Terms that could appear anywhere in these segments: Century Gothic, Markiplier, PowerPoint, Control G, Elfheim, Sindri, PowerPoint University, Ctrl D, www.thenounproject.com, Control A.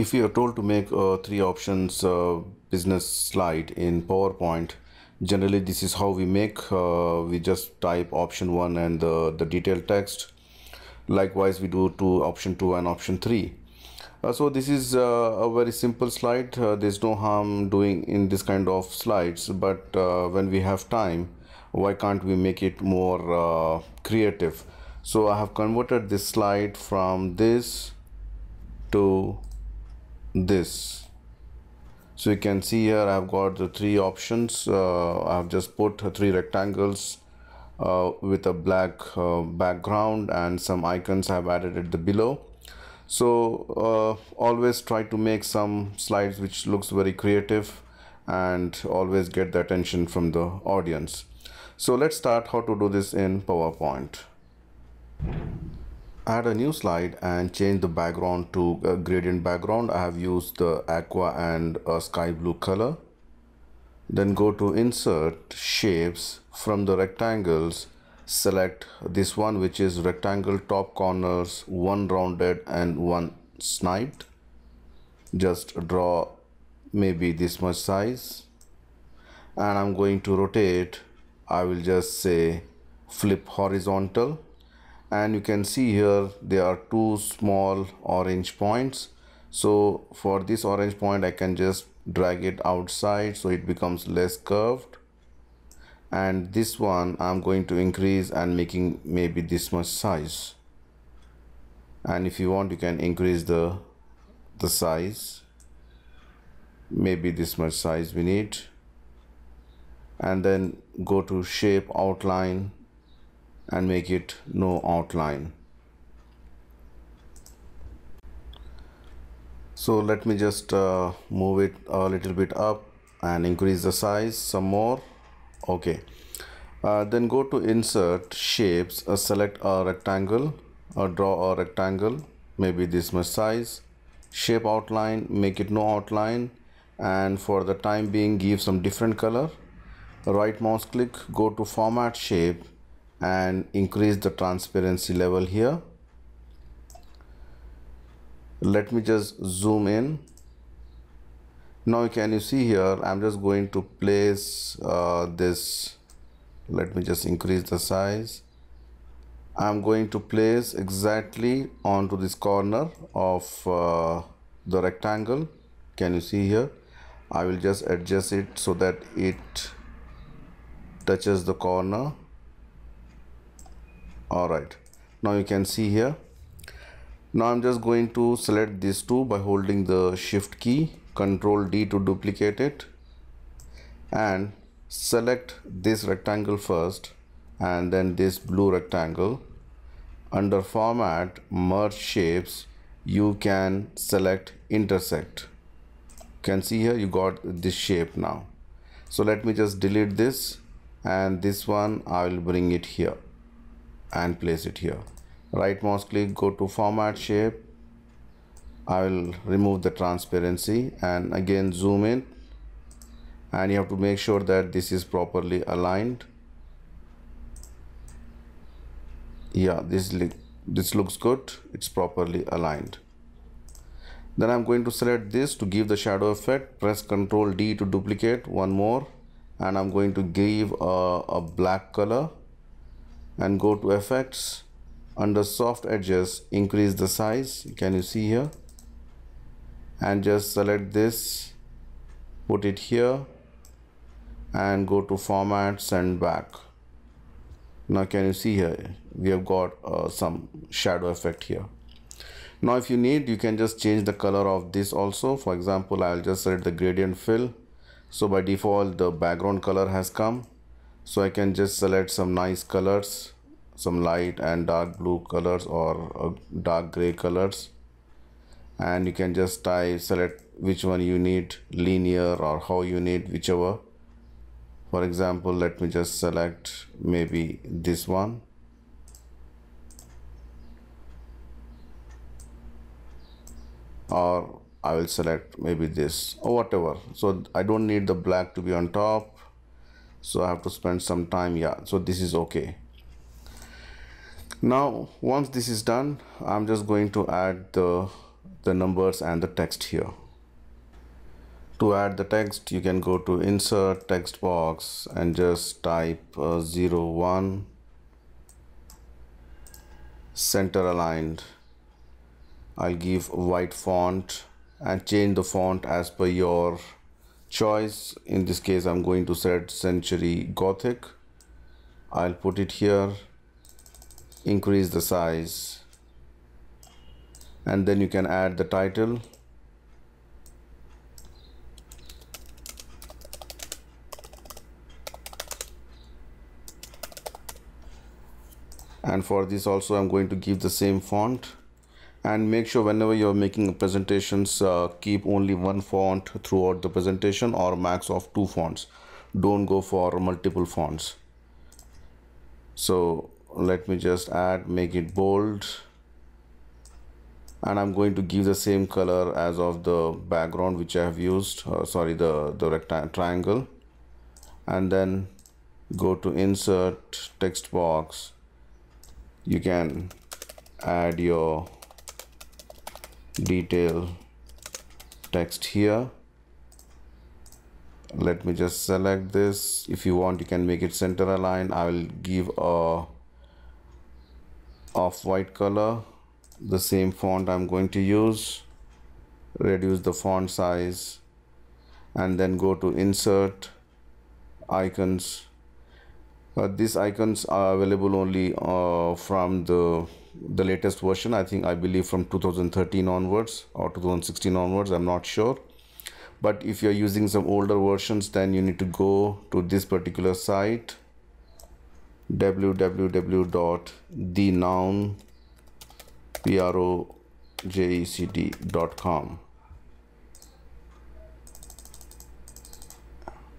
If you are told to make three options business slide in PowerPoint, generally this is how we make. We just type option 1 and the detailed text. Likewise, we do option 2 and option 3. So this is a very simple slide. There's no harm doing in this kind of slides, but when we have time, why can't we make it more creative? So I have converted this slide from this to this. So you can see here I've got the three options. I've just put three rectangles with a black background, and some icons I've added at the below. So always try to make some slides which looks very creative and always get the attention from the audience. So let's start how to do this in PowerPoint. Add a new slide and change the background to a gradient background. I have used the aqua and sky blue color. Then go to insert shapes. From the rectangles, select this one, which is rectangle top corners, one rounded and one sniped. Just draw maybe this much size, and I'm going to rotate. I will just say flip horizontal. And you can see here there are two small orange points. So for this orange point, I can just drag it outside so it becomes less curved. And this one I'm going to increase and making maybe this much size. And if you want, you can increase the size. Maybe this much size we need. And then go to shape outline and make it no outline. So let me just move it a little bit up and increase the size some more. Okay, then go to insert shapes, select a rectangle, draw a rectangle, maybe this much size, shape outline, make it no outline, and for the time being give some different color. Right mouse click, go to format shape, and increase the transparency level here. Let me just zoom in. Now can you see here, I'm just going to place this. Let me just increase the size. I'm going to place exactly onto this corner of the rectangle. Can you see here? I will just adjust it so that it touches the corner. Alright, now you can see here. Now I'm just going to select these two by holding the shift key, Control D to duplicate it, and select this rectangle first and then this blue rectangle. Under format, merge shapes, you can select intersect. You can see here you got this shape now. So let me just delete this, and this one I will bring it here and place it here. Right mouse click, go to format shape. I will remove the transparency and again zoom in, and you have to make sure that this is properly aligned. Yeah, this looks good. It's properly aligned. Then I'm going to select this to give the shadow effect. Press Ctrl D to duplicate one more, and I'm going to give a black color. And go to effects, under soft edges, increase the size. Can you see here? And just select this, put it here, and go to format, send back. Now can you see here we have got some shadow effect here. Now if you need, you can just change the color of this also. For example, I'll just select the gradient fill. So by default the background color has come. So I can just select some nice colors, some light and dark blue colors or dark gray colors. And you can just select which one you need, linear or how you need, whichever. For example, let me just select maybe this one. Or I will select maybe this or whatever. So I don't need the black to be on top. So I have to spend some time. Yeah, so this is okay. Now once this is done, I'm just going to add the the numbers and the text here. To add the text, you can go to insert text box and just type 01 center aligned. I'll give white font and change the font as per your choice. In this case, I'm going to set Century Gothic. I'll put it here, increase the size, and then you can add the title. And for this also, I'm going to give the same font. And make sure whenever you're making presentations, keep only one font throughout the presentation or max of 2 fonts. Don't go for multiple fonts. So let me just add, make it bold. And I'm going to give the same color as of the background which I have used, sorry, the triangle. And then go to insert text box. You can add your detail text here. Let me just select this. If you want, you can make it center aligned. I will give a off-white color. The same font I'm going to use. Reduce the font size and then go to insert icons. These icons are available only from the latest version. I believe from 2013 onwards or 2016 onwards, I'm not sure. But if you're using some older versions, then you need to go to this particular site, www.thenounproject.com.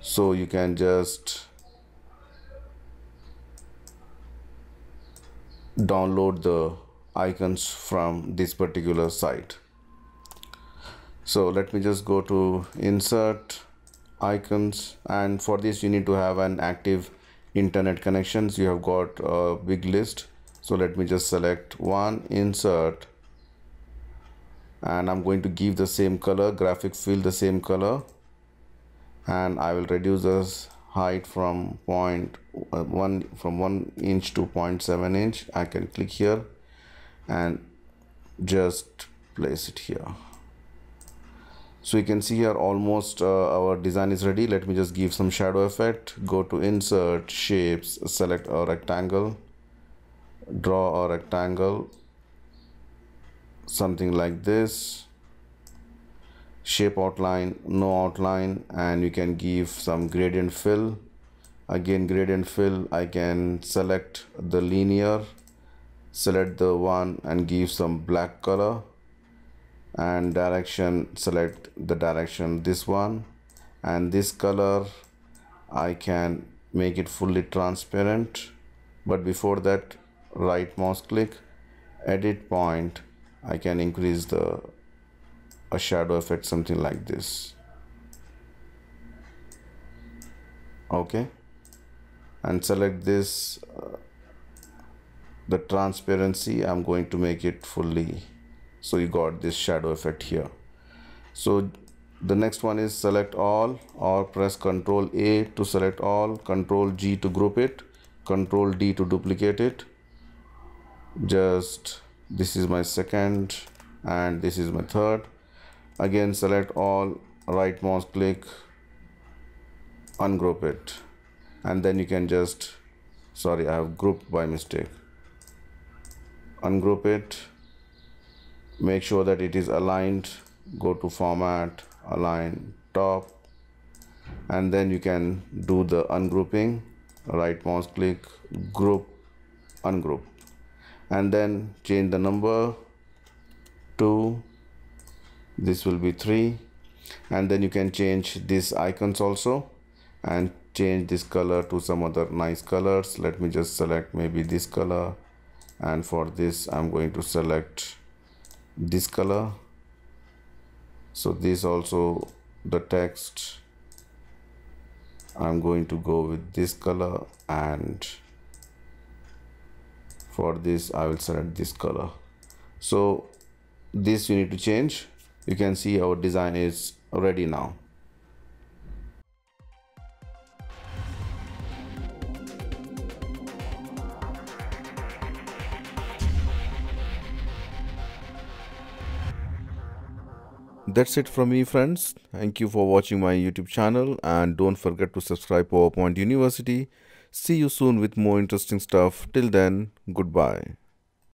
So you can just download the icons from this particular site. So let me just go to insert icons, and for this you need to have an active internet connections. You have got a big list, so let me just select one, insert, and I'm going to give the same color, graphic fill the same color, and I will reduce this height from 1 inch to 0.7 inch. I can click here and just place it here. So you can see here almost our design is ready. Let me just give some shadow effect. Go to insert shapes, select a rectangle, draw a rectangle, something like this. Shape outline, no outline, and you can give some gradient fill. Again, gradient fill, I can select the linear, select the one and give some black color, and direction, select the direction, this one, and this color I can make it fully transparent. But before that, right mouse click, edit point, I can increase the a shadow effect, something like this. Okay, and select this, the transparency, I'm going to make it fully. So you got this shadow effect here. So the next one is select all, or press Control A to select all, Control G to group it, Control D to duplicate it. Just this is my second and this is my third. Again, select all, right mouse click, ungroup it, and then you can just, sorry, I have grouped by mistake. Ungroup it, make sure that it is aligned, go to format, align top, and then you can do the ungrouping, right mouse click, group, ungroup, and then change the number to, this will be 3, and then you can change these icons also and change this color to some other nice colors. Let me just select maybe this color, and for this I'm going to select this color. So this also, the text, I'm going to go with this color, and for this I will select this color. So this you need to change. You can see our design is ready now. That's it from me, friends. Thank you for watching my YouTube channel, and don't forget to subscribe PowerPoint University. See you soon with more interesting stuff. Till then, goodbye.